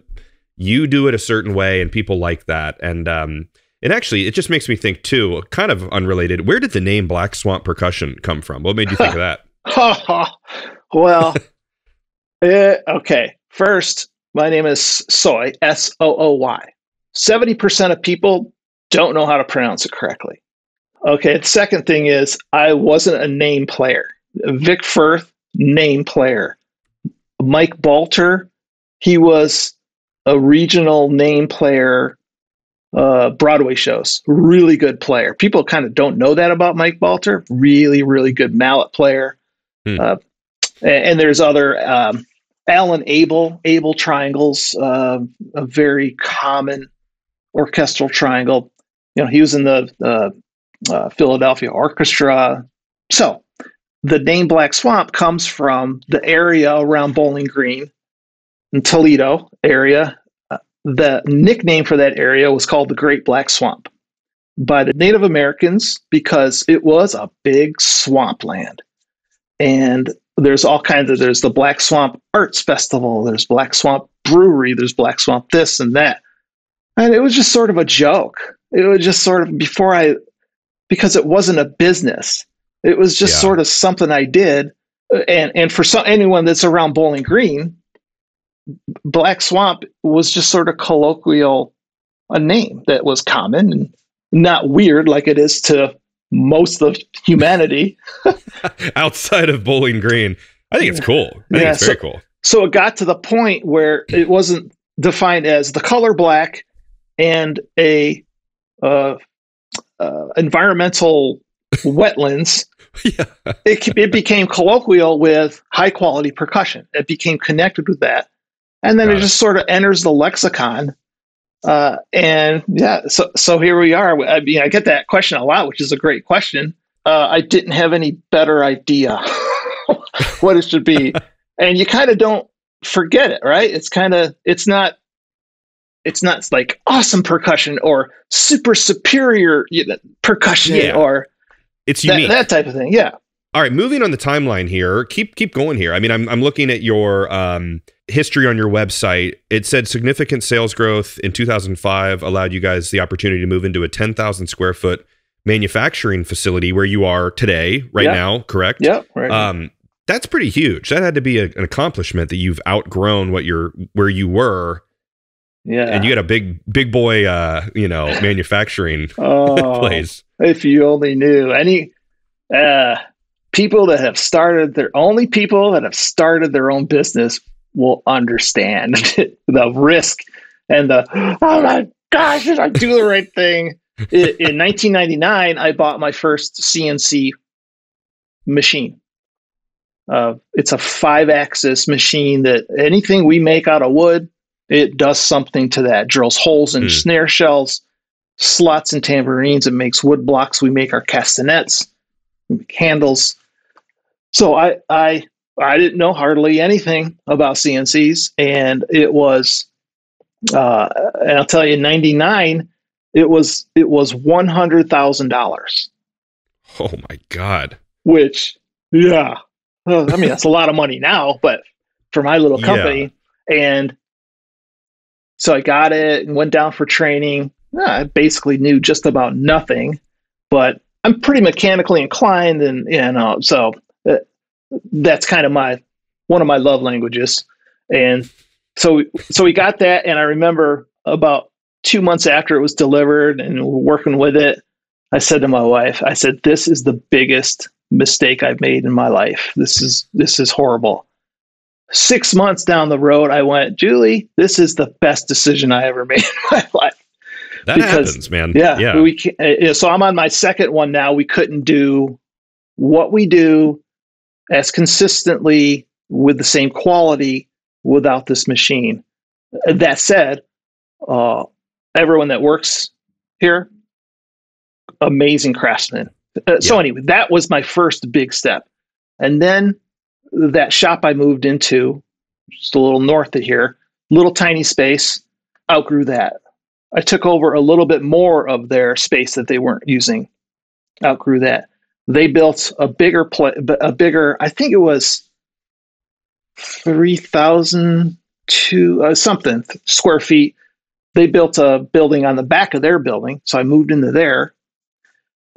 you do it a certain way, and people like that. And um, and actually, it just makes me think too. Kind of unrelated. Where did the name Black Swamp Percussion come from? What made you think of that? Well, it, okay. First, my name is Sooy, S O O Y. seventy percent of people don't know how to pronounce it correctly. Okay, the second thing is I wasn't a name player. Vic Firth, name player. Mike Balter, he was a regional name player, uh, Broadway shows. Really good player. People kind of don't know that about Mike Balter. Really, really good mallet player. Hmm. Uh, and, and there's other... Um, Alan Abel, Abel triangles, uh, a very common orchestral triangle. You know, he was in the uh, uh, Philadelphia Orchestra. So the name Black Swamp comes from the area around Bowling Green and Toledo area. Uh, the nickname for that area was called the Great Black Swamp by the Native Americans because it was a big swampland. And there's all kinds of, there's the Black Swamp Arts Festival, there's Black Swamp Brewery, there's Black Swamp this and that. And it was just sort of a joke. It was just sort of, before I, because it wasn't a business, it was just yeah. sort of something I did. And and for some, anyone that's around Bowling Green, Black Swamp was just sort of colloquial, a name that was common and not weird like it is to most of humanity outside of Bowling Green. I think it's cool. I yeah, think it's so, very cool. So it got to the point where it wasn't defined as the color black and a uh, uh, environmental wetlands. Yeah. it, it became colloquial with high quality percussion. It became connected with that. And then Got it just it. sort of enters the lexicon Uh, and yeah, so so here we are. I mean, I get that question a lot, which is a great question. Uh, I didn't have any better idea what it should be, and you kind of don't forget it, right? It's kind of it's not it's not like awesome percussion or super superior you know, percussion yeah. or it's unique. That, that type of thing. Yeah. All right, moving on the timeline here. Keep keep going here. I mean, I'm I'm looking at your um, history on your website. It said significant sales growth in two thousand five allowed you guys the opportunity to move into a ten thousand square foot manufacturing facility where you are today, right yep. now, correct? Yep. Right. Um, that's pretty huge. That had to be a, an accomplishment that you've outgrown what you're where you were. Yeah. And you had a big big boy, uh, you know, manufacturing oh, place. If you only knew any. Uh, People that have started their only people that have started their own business will understand the risk and the, oh my gosh, did I do the right thing? It, in nineteen ninety-nine, I bought my first C N C machine. Uh, it's a five axis machine that anything we make out of wood, it does something to that. Drills holes in mm. snare shells, slots in tambourines. It makes wood blocks. We make our castanets, we make handles. So I, I I didn't know hardly anything about C N Cs, and it was, uh, and I'll tell you, in ninety-nine, it was it was one hundred thousand dollars. Oh my God! Which, yeah, well, I mean that's a lot of money now, but for my little company, yeah. And so I got it and went down for training. I basically knew just about nothing, but I'm pretty mechanically inclined, and you know so. That's kind of my one of my love languages, and so so we got that. And I remember about two months after it was delivered and working with it, I said to my wife, I said, "This is the biggest mistake I've made in my life. This is this is horrible." Six months down the road, I went, "Julie, this is the best decision I ever made in my life." That because, happens, man. Yeah, yeah. We can, so I'm on my second one now. We couldn't do what we do as consistently with the same quality without this machine. That said, uh, everyone that works here, amazing craftsmen. Uh, yeah. So anyway, that was my first big step. And then that shop I moved into, just a little north of here, little tiny space, outgrew that. I took over a little bit more of their space that they weren't using, outgrew that. They built a bigger, pla- a bigger. I think it was three thousand two uh, something square feet. They built a building on the back of their building, so I moved into there.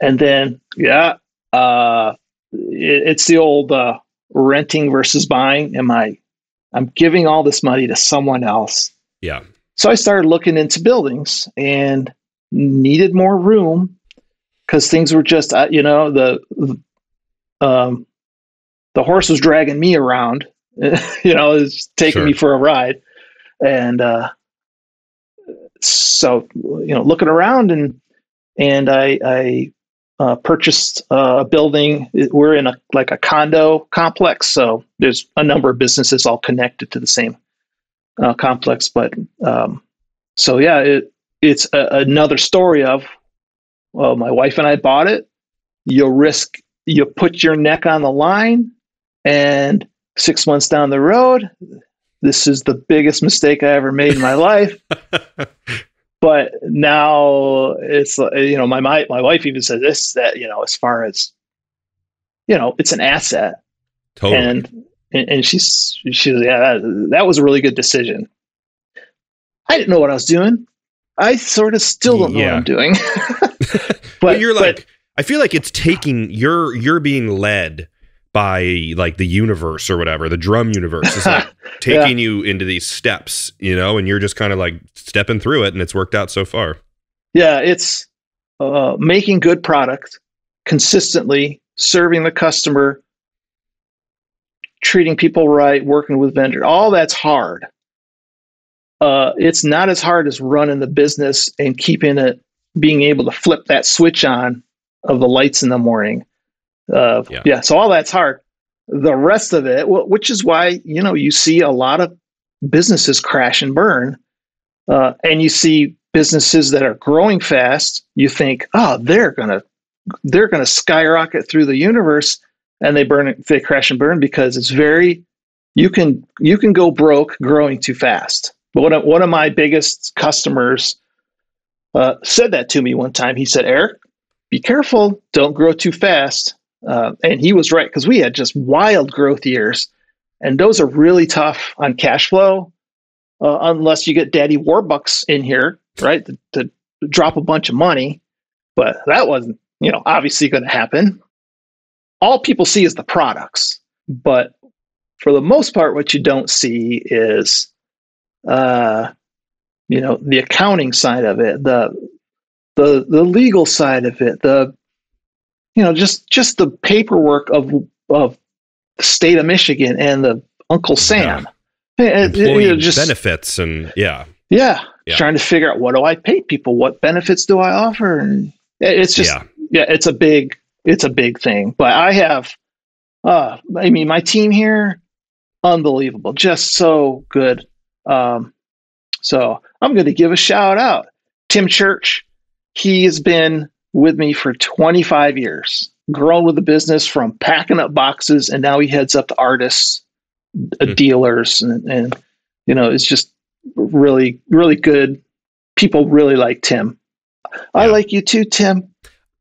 And then, yeah, uh, it, it's the old uh, renting versus buying. Am I? I'm giving all this money to someone else. Yeah. So I started looking into buildings and needed more room. Because things were just, uh, you know, the um, the horse was dragging me around, you know, it's taking sure. me for a ride, and uh, so you know, looking around and and I, I uh, purchased a building. We're in a like a condo complex, so there's a number of businesses all connected to the same uh, complex. But um, so yeah, it it's a, another story of. Well, my wife and I bought it. You risk, you put your neck on the line, and six months down the road, this is the biggest mistake I ever made in my life. But now it's, you know, my, my, my wife even said this, that, you know, as far as, you know, it's an asset. Totally. And, and, and she's, she's, yeah, that, that was a really good decision. I didn't know what I was doing. I sort of still don't know yeah. what I'm doing. but, but you're like, but, I feel like it's taking, you're, you're being led by like the universe or whatever, the drum universe is like taking yeah. you into these steps, you know, and you're just kind of like stepping through it and it's worked out so far. Yeah. It's uh, making good product consistently, serving the customer, treating people right, working with vendors, all that's hard. Uh, it's not as hard as running the business and keeping it, being able to flip that switch on of the lights in the morning. Uh, yeah. yeah. So all that's hard. The rest of it, which is why, you know, you see a lot of businesses crash and burn uh, and you see businesses that are growing fast, you think, oh, they're gonna they're gonna skyrocket through the universe, and they burn it, they crash and burn because it's very you can you can go broke growing too fast. But one of, one of my biggest customers uh, said that to me one time. He said, Eric, be careful, don't grow too fast. Uh, and he was right, because we had just wild growth years. And those are really tough on cash flow, uh, unless you get Daddy Warbucks in here, right, to, to drop a bunch of money. But that wasn't, you know, obviously going to happen. All people see is the products. But for the most part, what you don't see is, uh, you know, the accounting side of it, the the the legal side of it, the, you know, just just the paperwork of of the state of Michigan and the Uncle Sam, yeah. it, it, you know, just benefits and yeah. yeah, yeah, trying to figure out what do I pay people, what benefits do I offer, and it, it's just yeah. yeah, it's a big it's a big thing. But I have, uh, I mean, my team here, unbelievable, just so good. Um, so I'm going to give a shout out, Tim Church. He has been with me for twenty-five years, grown with the business from packing up boxes, and now he heads up the artists, uh, mm. dealers, and, and, you know, it's just really, really good. People really like Tim. Yeah. I like you too, Tim.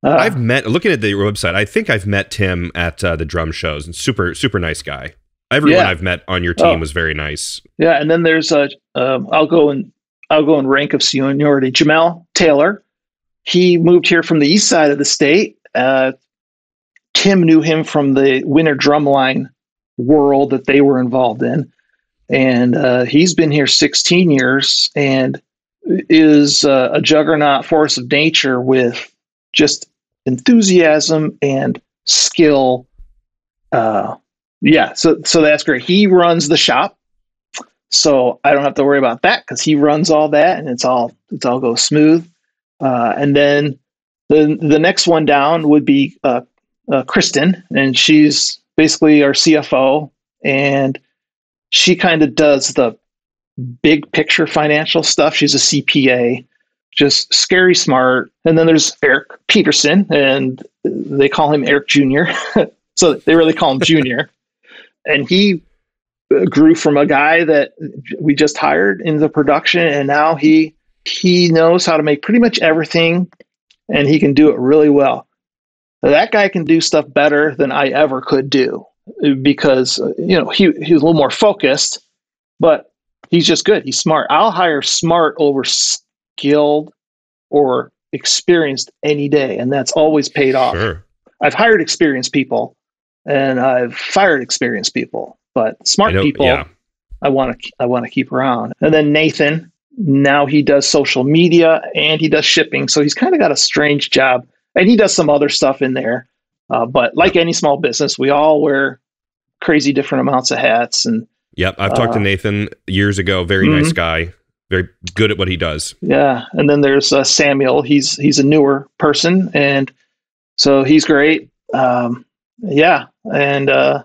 Uh, I've met, looking at the website, I think I've met Tim at uh, the drum shows, and super, super nice guy. Everyone yeah. I've met on your team oh. was very nice. Yeah, and then there's a um, I'll go in I'll go in rank of seniority. Jamel Taylor, he moved here from the east side of the state. Uh, Tim knew him from the winter drumline world that they were involved in, and uh, he's been here sixteen years and is uh, a juggernaut force of nature with just enthusiasm and skill. Uh, Yeah, so so that's great. He runs the shop, so I don't have to worry about that because he runs all that, and it's all it's all goes smooth. Uh, and then the the next one down would be uh, uh, Kristen, and she's basically our C F O, and she kind of does the big picture financial stuff. She's a C P A, just scary smart. And then there's Eric Peterson, and they call him Eric Junior So they really call him Junior. And he grew from a guy that we just hired in the production, and now he he knows how to make pretty much everything, and he can do it really well. That guy can do stuff better than I ever could do because, you know, he, he was a little more focused, but he's just good. He's smart. I'll hire smart over skilled or experienced any day, and that's always paid off. Sure. I've hired experienced people, and I've fired experienced people, but smart I people yeah. I want to I want to keep around. And then Nathan, now he does social media and he does shipping, so he's kind of got a strange job, and he does some other stuff in there. Uh, but like any small business, we all wear crazy different amounts of hats. And yep, I've uh, talked to Nathan years ago. Very mm-hmm. nice guy, very good at what he does. Yeah, and then there's uh, Samuel. He's he's a newer person, and so he's great. Um, yeah. And uh,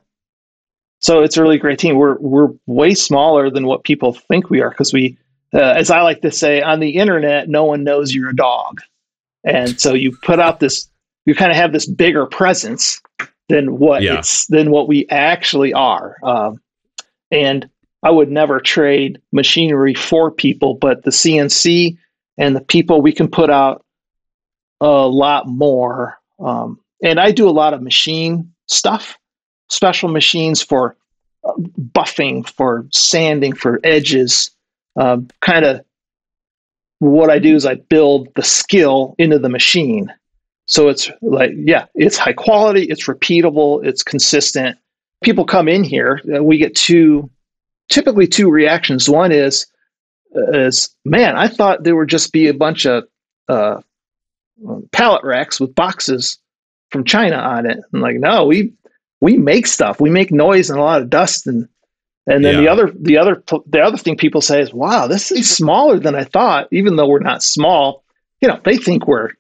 so it's a really great team. We're we're way smaller than what people think we are because we, uh, as I like to say, on the internet, no one knows you're a dog. And so you put out this, you kind of have this bigger presence than what yeah. it's than what we actually are. Um, and I would never trade machinery for people, but the C N C and the people, we can put out a lot more. Um, and I do a lot of machine stuff, special machines for uh, buffing, for sanding, for edges. Uh, kind of what I do is I build the skill into the machine. So it's like, yeah, it's high quality, it's repeatable, it's consistent. People come in here, and we get two, typically two reactions. One is, is man, I thought there would just be a bunch of, uh, pallet racks with boxes from China on it. I'm like, no, we we make stuff. We make noise and a lot of dust, and and then yeah. the other the other the other thing people say is, wow, this is smaller than I thought. Even though we're not small, you know, they think we're.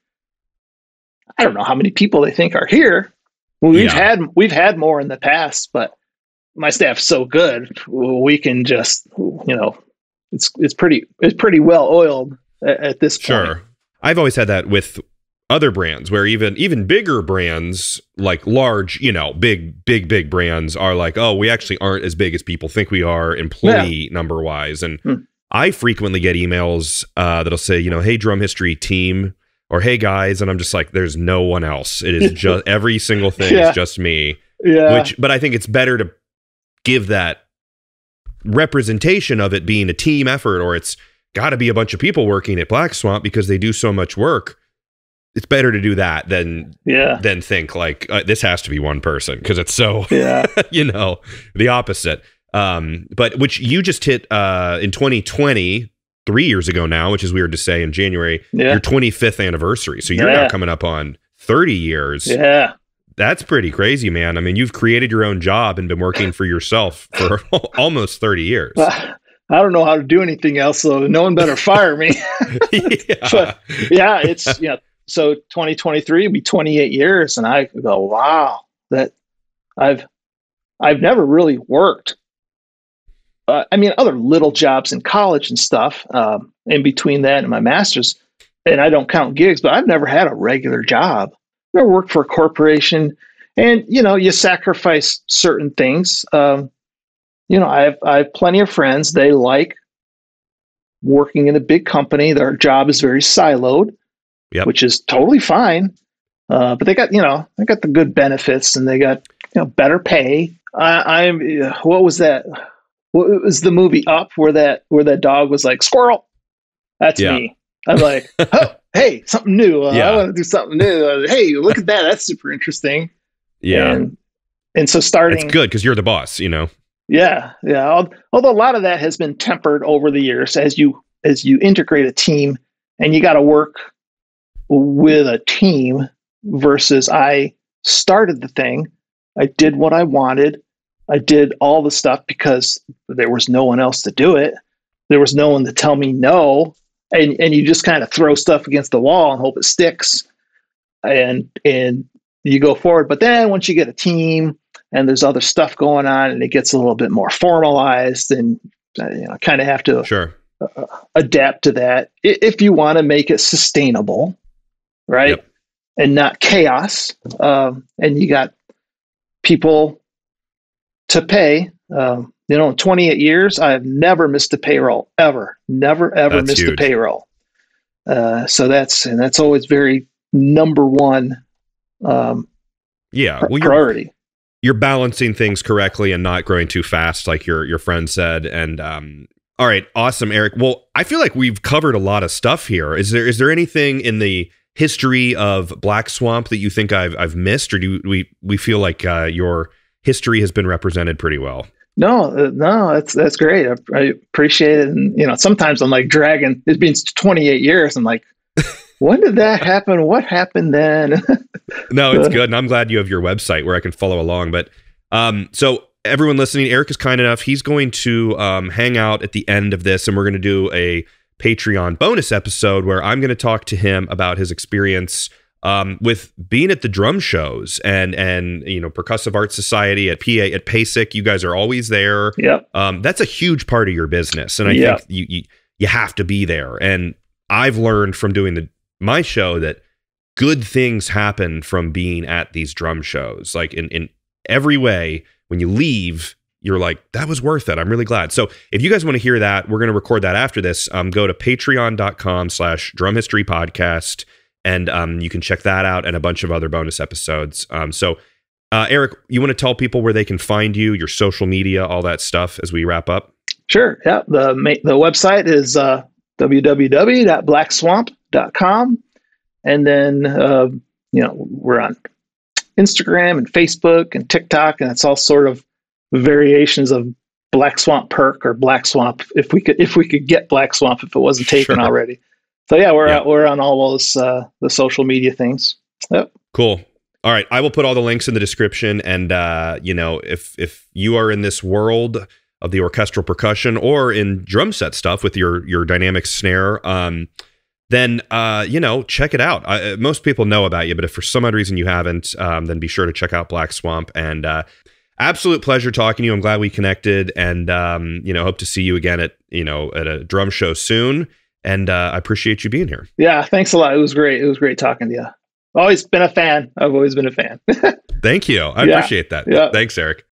I don't know how many people they think are here. We've yeah. had we've had more in the past, but my staff's so good, we can just you know it's it's pretty it's pretty well oiled at, at this point. Sure. I've always had that with other brands, where even even bigger brands, like large, you know, big big big brands are like, oh, we actually aren't as big as people think we are employee yeah. number wise. And hmm. I frequently get emails uh, that'll say, you know, hey, Drum History team, or hey guys, and I'm just like, there's no one else. It is just every single thing yeah. is just me. Yeah. Which, but I think it's better to give that representation of it being a team effort, or it's got to be a bunch of people working at Black Swamp because they do so much work. It's better to do that than yeah. than think like uh, this has to be one person, because it's so yeah. you know, the opposite. Um, but which you just hit uh, in twenty twenty, three years ago now, which is weird to say in January, yeah. your twenty-fifth anniversary. So you're yeah. now coming up on thirty years. Yeah, that's pretty crazy, man. I mean, you've created your own job and been working for yourself for almost thirty years. I don't know how to do anything else, so no one better fire me. yeah. But yeah, it's yeah. You know, so twenty twenty-three will be twenty-eight years, and I go, wow, that I've I've never really worked. Uh, I mean, other little jobs in college and stuff um, in between that and my master's, and I don't count gigs, but I've never had a regular job. I've never worked for a corporation, and you know, you sacrifice certain things. Um, you know, I have I have plenty of friends. They like working in a big company. Their job is very siloed. Yep. Which is totally fine, uh, but they got, you know, they got the good benefits, and they got, you know, better pay. I, I'm what was that? What was the movie Up, where that where that dog was like squirrel? That's yeah. me. I'm like, oh, hey, something new. Uh, yeah. I want to do something new. Uh, hey, look at that. That's super interesting. Yeah, and, and so starting. It's good because you're the boss, you know. Yeah, yeah. Although a lot of that has been tempered over the years as you as you integrate a team, and you got to work with a team versus I started the thing. I did what I wanted. I did all the stuff because there was no one else to do it. There was no one to tell me no. And and you just kind of throw stuff against the wall and hope it sticks. And, and you go forward. But then once you get a team and there's other stuff going on, and it gets a little bit more formalized, and you know, kind of have to sure. uh, adapt to that if you want to make it sustainable. Right. Yep. And not chaos. Um, and you got people to pay. Um, you know, in twenty-eight years, I've never missed a payroll ever, never, ever that's missed huge. a payroll. Uh, so that's, and that's always very number one. Um, yeah. Well, priority. You're, you're balancing things correctly and not growing too fast, like your, your friend said. And, um, all right. Awesome, Eric. Well, I feel like we've covered a lot of stuff here. Is there, is there anything in the history of Black Swamp that you think I've I've missed, or do we we feel like uh, your history has been represented pretty well? No, no, that's that's great. I, I appreciate it. And you know, sometimes I'm like dragging. It's been twenty-eight years. I'm like, when did that happen? What happened then? No, it's good, and I'm glad you have your website where I can follow along. But um, so everyone listening, Eric is kind enough. He's going to um, hang out at the end of this, and we're going to do a Patreon bonus episode where I'm going to talk to him about his experience um, with being at the drum shows and and you know, Percussive Arts Society at P A at PASIC. You guys are always there. Yeah, um, that's a huge part of your business, and I yep. think you, you you have to be there. And I've learned from doing the my show that good things happen from being at these drum shows. Like in in every way, when you leave, you're like, that was worth it. I'm really glad. So if you guys want to hear that, we're going to record that after this. Um, go to patreon.com slash drum history podcast, and um, you can check that out and a bunch of other bonus episodes. Um, so uh, Eric, you want to tell people where they can find you, your social media, all that stuff as we wrap up? Sure. Yeah. The, the website is uh, w w w dot black swamp dot com. And then, uh, you know, we're on Instagram and Facebook and TikTok, and it's all sort of variations of Black Swamp Perc or Black Swamp. If we could, if we could get Black Swamp, if it wasn't taken sure. already. So yeah, we're yeah. Out, we're on all those uh, the social media things. Yep. Cool. All right, I will put all the links in the description. And uh, you know, if if you are in this world of the orchestral percussion or in drum set stuff with your your dynamic snare, um, then uh, you know, check it out. I, most people know about you, but if for some odd reason you haven't, um, then be sure to check out Black Swamp. And uh, absolute pleasure talking to you. I'm glad we connected, and um, you know, hope to see you again at you know at a drum show soon. And uh, I appreciate you being here. Yeah, thanks a lot. It was great. It was great talking to you. Always been a fan. I've always been a fan. Thank you. I yeah. appreciate that. Yeah. Thanks, Eric.